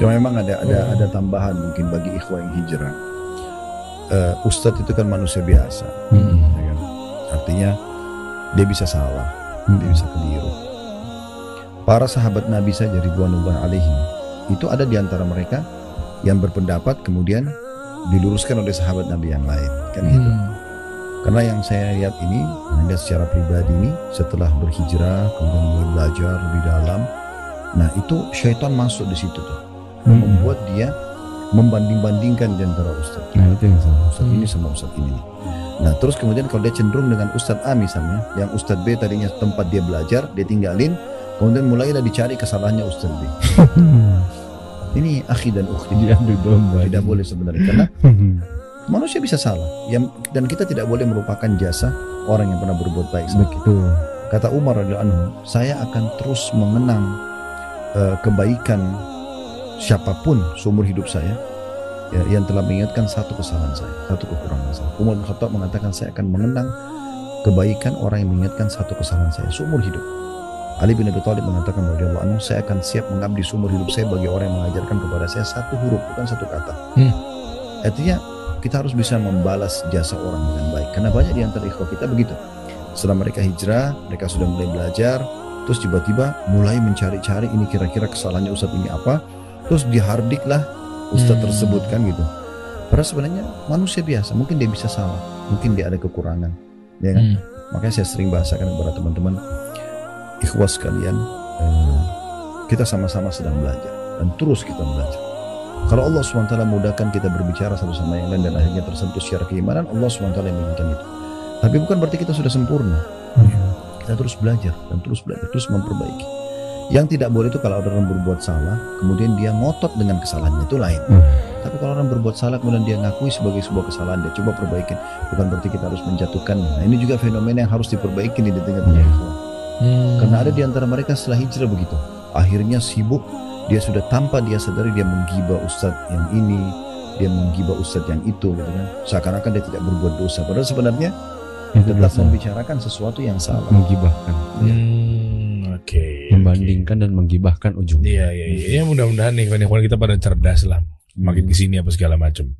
Cuma memang ada tambahan mungkin bagi ikhwah yang hijrah. Ustadz itu kan manusia biasa, ya kan? Artinya dia bisa salah, dia bisa keliru. Para sahabat Nabi saja ridwanullah alaihim, itu ada di antara mereka yang berpendapat kemudian diluruskan oleh sahabat Nabi yang lain, kan gitu. Karena yang saya lihat ini, anda secara pribadi ini setelah berhijrah kemudian mulai belajar lebih dalam, nah itu syaitan masuk di situ tuh, membuat dia membanding-bandingkan di antara ustaz. Nah, itu yang sama ustaz ini sama ustaz ini. Nah, terus kemudian kalau dia cenderung dengan ustaz A misalnya, yang ustaz B tadinya tempat dia belajar, dia tinggalin, kemudian mulailah dicari kesalahannya ustaz B. Ini akhi dan ukhti, tidak boleh sebenarnya, karena manusia bisa salah. Dan kita tidak boleh melupakan jasa orang yang pernah berbuat baik. Begitu. Kata Umar radhiyallahu anhu, saya akan terus mengenang kebaikan siapapun seumur hidup saya, ya, yang telah mengingatkan satu kesalahan saya, satu kekurangan saya. Umar bin Khattab mengatakan, saya akan mengenang kebaikan orang yang mengingatkan satu kesalahan saya seumur hidup. Ali bin Abi Thalib mengatakan, radhiyallahu anhu, saya akan siap mengabdi seumur hidup saya bagi orang yang mengajarkan kepada saya satu huruf, bukan satu kata. Artinya kita harus bisa membalas jasa orang dengan baik, karena banyak di antara ikhwah kita begitu. Setelah mereka hijrah, mereka sudah mulai belajar, terus tiba-tiba mulai mencari-cari, ini kira-kira kesalahannya ustaz ini apa, terus dihardiklah ustadz tersebut, kan gitu. Padahal sebenarnya manusia biasa, mungkin dia bisa salah, mungkin dia ada kekurangan, ya kan? Makanya saya sering bahasakan kepada teman-teman ikhwas sekalian, kita sama-sama sedang belajar dan terus kita belajar. Kalau Allah SWT mudahkan kita berbicara satu sama yang lain dan akhirnya tersentuh secara keimanan, Allah SWT yang menginginkan itu. Tapi bukan berarti kita sudah sempurna. Kita terus belajar dan terus belajar, terus memperbaiki. Yang tidak boleh itu kalau orang berbuat salah kemudian dia ngotot dengan kesalahannya, itu lain. Tapi kalau orang berbuat salah kemudian dia ngakui sebagai sebuah kesalahan, dia coba perbaikin, bukan berarti kita harus menjatuhkan. Nah, ini juga fenomena yang harus diperbaiki di tengah-tengah ikhwan. Karena ada di antara mereka setelah hijrah begitu, akhirnya sibuk, dia sudah tanpa dia sadari dia menggibah ustadz yang ini, dia menggibah ustadz yang itu, gitu kan. Seakan-akan dia tidak berbuat dosa, padahal sebenarnya tetap membicarakan sesuatu yang salah, menggibahkan. Membandingkan dan menggibahkan ujungnya. Iya. Ya, mudah-mudahan nih, kita pada cerdas lah, makin kesini apa segala macam.